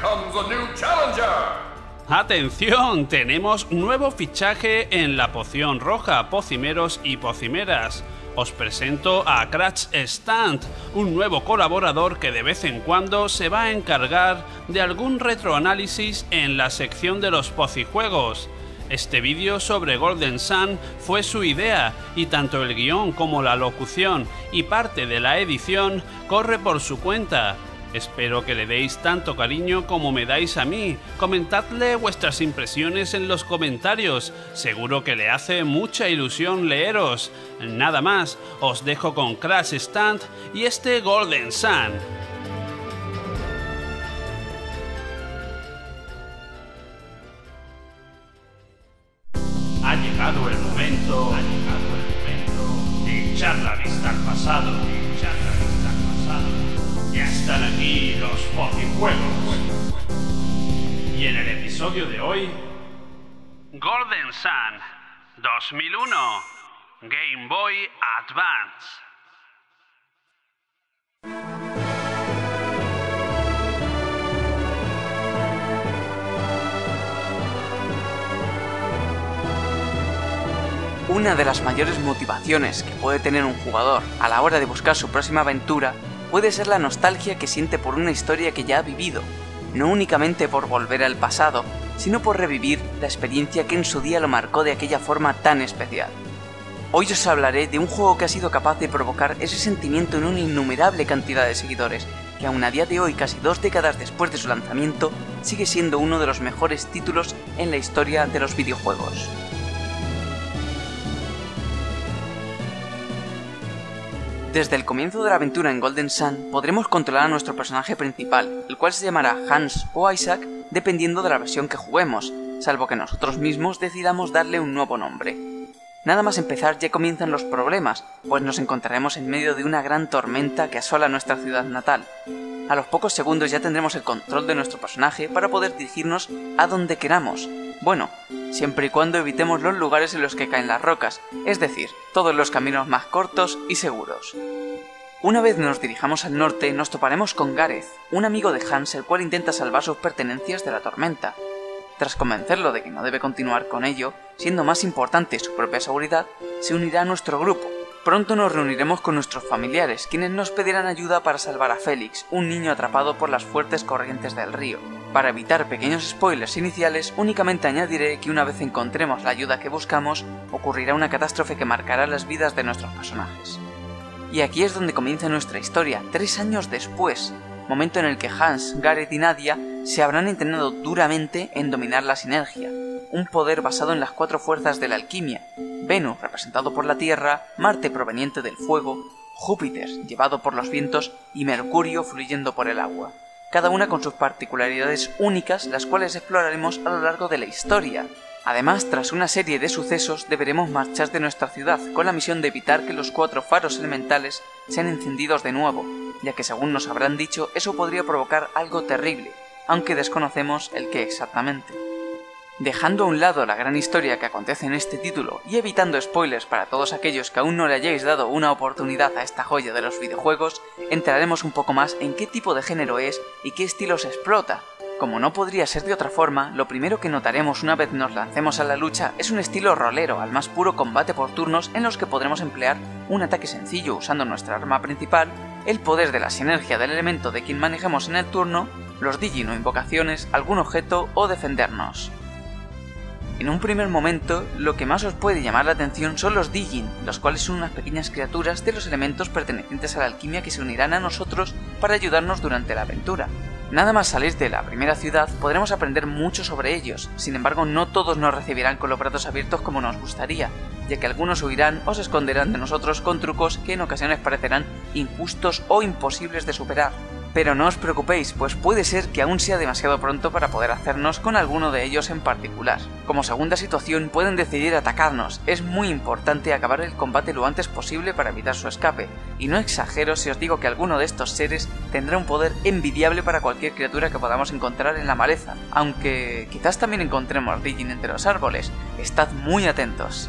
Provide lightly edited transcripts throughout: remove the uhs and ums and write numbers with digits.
comes a new challenger. ¡Atención! Tenemos nuevo fichaje en la poción roja, pocimeros y pocimeras. Os presento a Cratch Stand, un nuevo colaborador que de vez en cuando se va a encargar de algún retroanálisis en la sección de los pocijuegos. Este vídeo sobre Golden Sun fue su idea y tanto el guión como la locución y parte de la edición corre por su cuenta. Espero que le deis tanto cariño como me dais a mí. Comentadle vuestras impresiones en los comentarios, seguro que le hace mucha ilusión leeros. Nada más, os dejo con Cratch Stand y este Golden Sun. Ha llegado el momento de echar la vista al pasado. Ya están aquí los Pocijuegos. Y en el episodio de hoy, Golden Sun 2001 Game Boy Advance. Una de las mayores motivaciones que puede tener un jugador a la hora de buscar su próxima aventura puede ser la nostalgia que siente por una historia que ya ha vivido, no únicamente por volver al pasado, sino por revivir la experiencia que en su día lo marcó de aquella forma tan especial. Hoy os hablaré de un juego que ha sido capaz de provocar ese sentimiento en una innumerable cantidad de seguidores, que aún a día de hoy, casi 2 décadas después de su lanzamiento, sigue siendo uno de los mejores títulos en la historia de los videojuegos. Desde el comienzo de la aventura en Golden Sun podremos controlar a nuestro personaje principal, el cual se llamará Hans o Isaac dependiendo de la versión que juguemos, salvo que nosotros mismos decidamos darle un nuevo nombre. Nada más empezar ya comienzan los problemas, pues nos encontraremos en medio de una gran tormenta que asola nuestra ciudad natal. A los pocos segundos ya tendremos el control de nuestro personaje para poder dirigirnos a donde queramos, bueno, siempre y cuando evitemos los lugares en los que caen las rocas, es decir, todos los caminos más cortos y seguros. Una vez nos dirijamos al norte, nos toparemos con Garet, un amigo de Hans, el cual intenta salvar sus pertenencias de la tormenta. Tras convencerlo de que no debe continuar con ello, siendo más importante su propia seguridad, se unirá a nuestro grupo. Pronto nos reuniremos con nuestros familiares, quienes nos pedirán ayuda para salvar a Félix, un niño atrapado por las fuertes corrientes del río. Para evitar pequeños spoilers iniciales, únicamente añadiré que una vez encontremos la ayuda que buscamos, ocurrirá una catástrofe que marcará las vidas de nuestros personajes. Y aquí es donde comienza nuestra historia, 3 años después, momento en el que Hans, Garet y Nadia se habrán entrenado duramente en dominar la sinergia, un poder basado en las 4 fuerzas de la alquimia: Venus, representado por la Tierra; Marte, proveniente del fuego; Júpiter, llevado por los vientos; y Mercurio, fluyendo por el agua. Cada una con sus particularidades únicas, las cuales exploraremos a lo largo de la historia. Además, tras una serie de sucesos, deberemos marchar de nuestra ciudad, con la misión de evitar que los 4 faros elementales sean encendidos de nuevo, ya que según nos habrán dicho, eso podría provocar algo terrible, aunque desconocemos el qué exactamente. Dejando a un lado la gran historia que acontece en este título y evitando spoilers para todos aquellos que aún no le hayáis dado una oportunidad a esta joya de los videojuegos, entraremos un poco más en qué tipo de género es y qué estilo se explota. Como no podría ser de otra forma, lo primero que notaremos una vez nos lancemos a la lucha es un estilo rolero, al más puro combate por turnos en los que podremos emplear un ataque sencillo usando nuestra arma principal, el poder de la sinergia del elemento de quien manejemos en el turno, los digin o invocaciones, algún objeto o defendernos. En un primer momento, lo que más os puede llamar la atención son los digin, los cuales son unas pequeñas criaturas de los elementos pertenecientes a la alquimia que se unirán a nosotros para ayudarnos durante la aventura. Nada más salir de la primera ciudad podremos aprender mucho sobre ellos, sin embargo no todos nos recibirán con los brazos abiertos como nos gustaría, ya que algunos huirán o se esconderán de nosotros con trucos que en ocasiones parecerán injustos o imposibles de superar. Pero no os preocupéis, pues puede ser que aún sea demasiado pronto para poder hacernos con alguno de ellos en particular. Como segunda situación, pueden decidir atacarnos. Es muy importante acabar el combate lo antes posible para evitar su escape, y no exagero si os digo que alguno de estos seres tendrá un poder envidiable para cualquier criatura que podamos encontrar en la maleza, aunque quizás también encontremos digin entre los árboles. Estad muy atentos.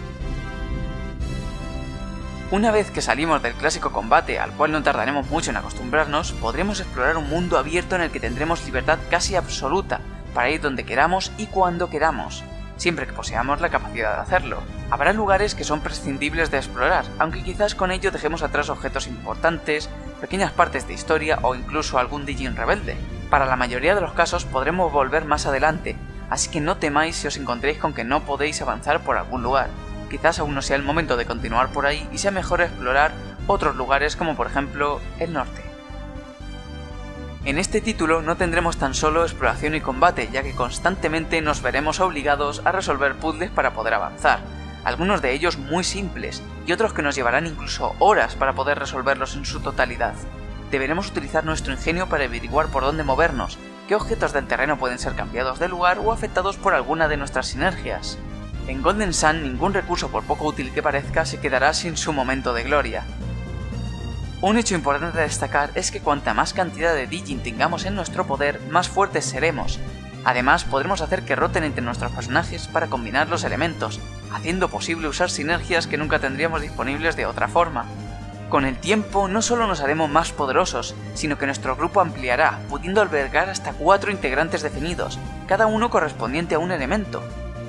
Una vez que salimos del clásico combate, al cual no tardaremos mucho en acostumbrarnos, podremos explorar un mundo abierto en el que tendremos libertad casi absoluta para ir donde queramos y cuando queramos, siempre que poseamos la capacidad de hacerlo. Habrá lugares que son prescindibles de explorar, aunque quizás con ello dejemos atrás objetos importantes, pequeñas partes de historia o incluso algún Digimon rebelde. Para la mayoría de los casos podremos volver más adelante, así que no temáis si os encontréis con que no podéis avanzar por algún lugar. Quizás aún no sea el momento de continuar por ahí y sea mejor explorar otros lugares como por ejemplo el norte. En este título no tendremos tan solo exploración y combate, ya que constantemente nos veremos obligados a resolver puzzles para poder avanzar, algunos de ellos muy simples y otros que nos llevarán incluso horas para poder resolverlos en su totalidad. Deberemos utilizar nuestro ingenio para averiguar por dónde movernos, qué objetos del terreno pueden ser cambiados de lugar o afectados por alguna de nuestras sinergias. En Golden Sun ningún recurso, por poco útil que parezca, se quedará sin su momento de gloria. Un hecho importante a destacar es que cuanta más cantidad de Digimon tengamos en nuestro poder, más fuertes seremos. Además, podremos hacer que roten entre nuestros personajes para combinar los elementos, haciendo posible usar sinergias que nunca tendríamos disponibles de otra forma. Con el tiempo, no solo nos haremos más poderosos, sino que nuestro grupo ampliará, pudiendo albergar hasta 4 integrantes definidos, cada uno correspondiente a un elemento.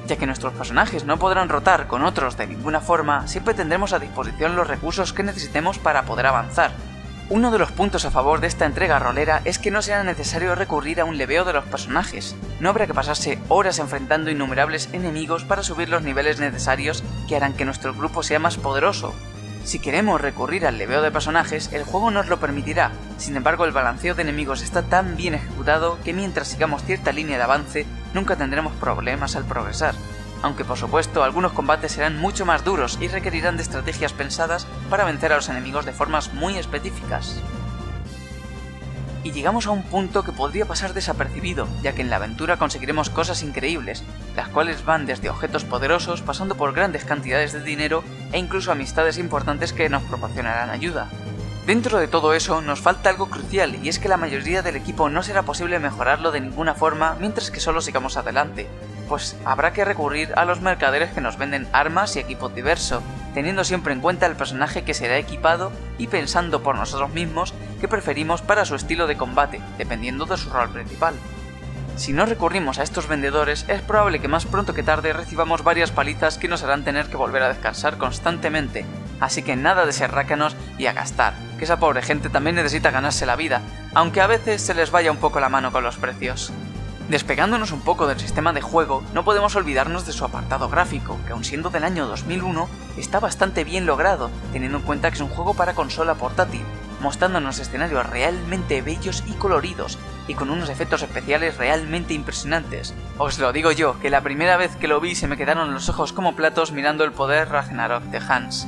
Ya que nuestros personajes no podrán rotar con otros de ninguna forma, siempre tendremos a disposición los recursos que necesitemos para poder avanzar. Uno de los puntos a favor de esta entrega rolera es que no será necesario recurrir a un leveo de los personajes. No habrá que pasarse horas enfrentando innumerables enemigos para subir los niveles necesarios que harán que nuestro grupo sea más poderoso. Si queremos recurrir al leveo de personajes, el juego nos lo permitirá. Sin embargo, el balanceo de enemigos está tan bien ejecutado que mientras sigamos cierta línea de avance, nunca tendremos problemas al progresar. Aunque por supuesto, algunos combates serán mucho más duros y requerirán de estrategias pensadas para vencer a los enemigos de formas muy específicas. Y llegamos a un punto que podría pasar desapercibido, ya que en la aventura conseguiremos cosas increíbles, las cuales van desde objetos poderosos, pasando por grandes cantidades de dinero e incluso amistades importantes que nos proporcionarán ayuda. Dentro de todo eso, nos falta algo crucial, y es que la mayoría del equipo no será posible mejorarlo de ninguna forma mientras que solo sigamos adelante, pues habrá que recurrir a los mercaderes que nos venden armas y equipo diverso, teniendo siempre en cuenta el personaje que será equipado y pensando por nosotros mismos qué preferimos para su estilo de combate, dependiendo de su rol principal. Si no recurrimos a estos vendedores, es probable que más pronto que tarde recibamos varias palizas que nos harán tener que volver a descansar constantemente, así que nada de ser rácanos y a gastar, que esa pobre gente también necesita ganarse la vida, aunque a veces se les vaya un poco la mano con los precios. Despegándonos un poco del sistema de juego, no podemos olvidarnos de su apartado gráfico, que aun siendo del año 2001, está bastante bien logrado, teniendo en cuenta que es un juego para consola portátil, mostrándonos escenarios realmente bellos y coloridos, y con unos efectos especiales realmente impresionantes. Os lo digo yo, que la primera vez que lo vi se me quedaron los ojos como platos mirando el poder Ragnarok de Hans.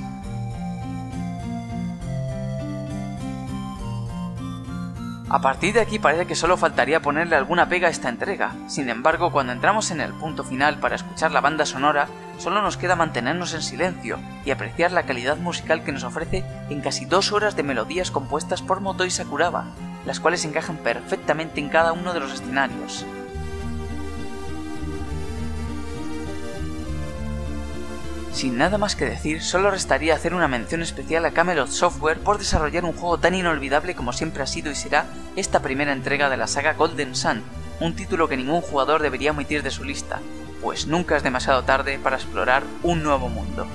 A partir de aquí parece que solo faltaría ponerle alguna pega a esta entrega, sin embargo cuando entramos en el punto final para escuchar la banda sonora, solo nos queda mantenernos en silencio y apreciar la calidad musical que nos ofrece en casi 2 horas de melodías compuestas por Motoi Sakuraba, las cuales encajan perfectamente en cada uno de los escenarios. Sin nada más que decir, solo restaría hacer una mención especial a Camelot Software por desarrollar un juego tan inolvidable como siempre ha sido y será esta primera entrega de la saga Golden Sun, un título que ningún jugador debería omitir de su lista, pues nunca es demasiado tarde para explorar un nuevo mundo.